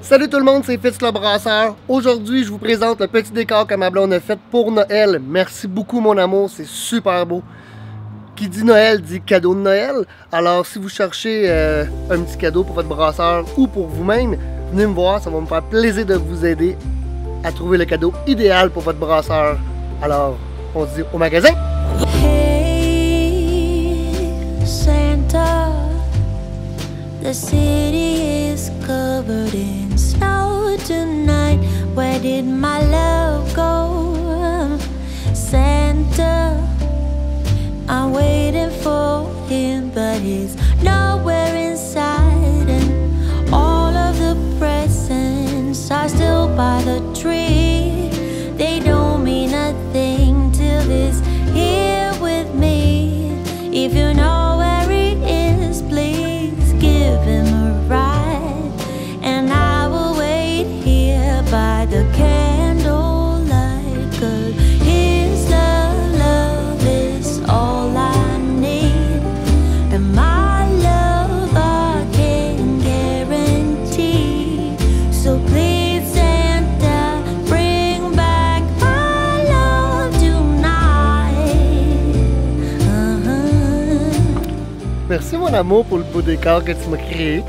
Salut tout le monde, c'est Fitz le Brasseur. Aujourd'hui, je vous présente le petit décor que ma blonde a fait pour Noël. Merci beaucoup mon amour, c'est super beau. Qui dit Noël dit cadeau de Noël. Alors si vous cherchez un petit cadeau pour votre brasseur ou pour vous-même, venez me voir, ça va me faire plaisir de vous aider à trouver le cadeau idéal pour votre brasseur. Alors, on se dit au magasin! Hey, Santa, the city is covered in snow tonight. Where did my love go? Santa, I'm waiting for him, but he's nowhere inside. And all of the presents are still by the tree. They don't mean a thing till he's here with me. If you know merci mon amour pour le beau décor que tu m'as créé.